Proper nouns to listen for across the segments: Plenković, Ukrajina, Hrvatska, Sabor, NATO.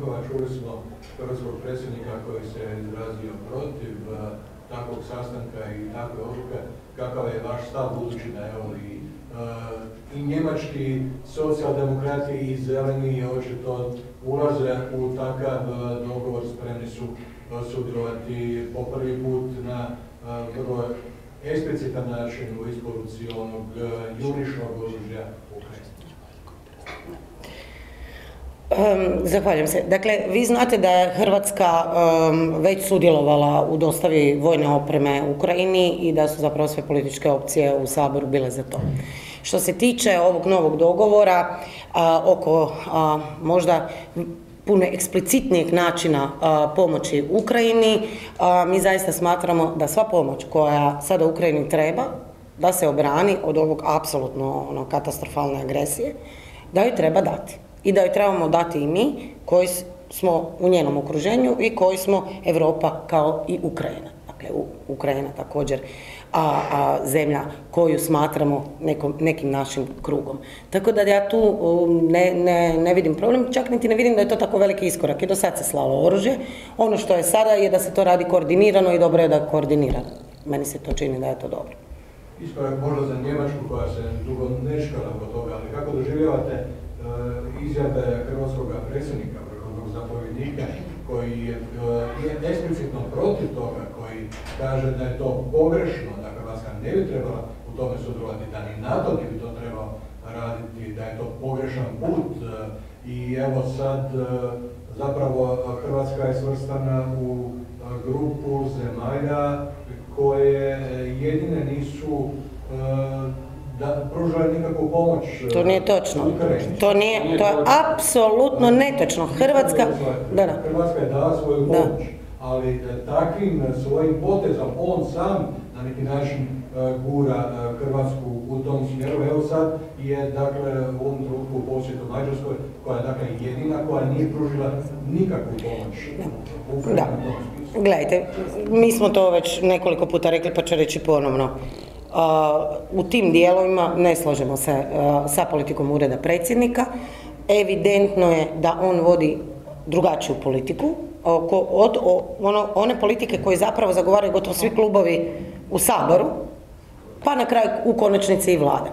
Plenkovića, čuli smo hrvatskog predsjednika koji se izrazio protiv takvog sastanka i takve odluke. Kakav je vaš stav budući da evo i njemački socijaldemokrati i zeleni očito ulaze u takav dogovor, spremni su sudjelovati po prvi put na vrlo eksplicitan način u isporuci onog jurišnog oružja u Ukrajini? Zahvaljujem se. Dakle, vi znate da je Hrvatska već sudjelovala u dostavi vojne opreme Ukrajini i da su zapravo sve političke opcije u Saboru bile za to. Što se tiče ovog novog dogovora oko možda puno eksplicitnijeg načina pomoći Ukrajini, mi zaista smatramo da sva pomoć koja sada Ukrajini treba da se obrani od ovog apsolutno katastrofalne agresije, da joj treba dati. I da joj trebamo dati i mi koji smo u njenom okruženju i koji smo Europa kao i Ukrajina. Dakle, Ukrajina također zemlja koju smatramo nekim našim krugom. Tako da ja tu ne vidim problem, čak niti ne vidim da je to tako veliki iskorak. I do sad se slalo oružje. Ono što je sada je da se to radi koordinirano i dobro je da je koordinirano. Meni se to čini da je to dobro. Iskorak možda za Njemačku koja se dugo nečkala oko toga, ali kako doživljavate izjave hrvatskog predsjednika, vrhovnog zapovjednika, koji je eksplicitno protiv toga, koji kaže da je to pogrešno, da Hrvatska ne bi trebala u tome sudjelovati, da ni NATO ne bi to trebao raditi, da je to pogrešan put i evo sad zapravo Hrvatska je svrstana u grupu zemalja koje jedine nisu da pružaju nikakvu pomoć. To nije točno. To je apsolutno netočno. Hrvatska je dala svoju pomoć, ali takvim svojim potezom on sam na neki način gura Hrvatsku u tom smjeru. Evo sad je u ovom trenutku u posjetu Mađarskoj koja je jedina koja nije pružila nikakvu pomoć. Gledajte, mi smo to već nekoliko puta rekli pa ću reći ponovno. U tim dijelovima ne slažemo se sa politikom ureda predsjednika. Evidentno je da on vodi drugačiju politiku od one politike koje zapravo zagovaraju gotovo svi klubovi u Saboru, pa na kraju u konačnici i vlada.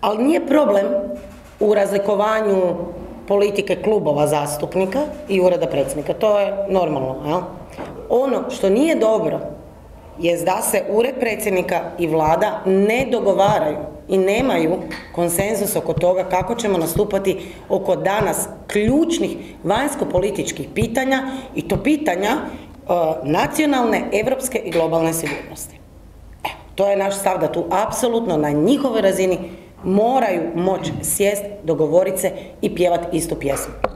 Ali nije problem u razlikovanju politike klubova zastupnika i ureda predsjednika. To je normalno, jel? Ono što nije dobro je da se ured predsjednika i vlada ne dogovaraju i nemaju konsenzus oko toga kako ćemo nastupati oko danas ključnih vanjsko-političkih pitanja i to pitanja nacionalne, evropske i globalne sigurnosti. To je naš stav da tu apsolutno na njihovoj razini moraju moći sjest, dogovorit se i pjevat istu pjesmu.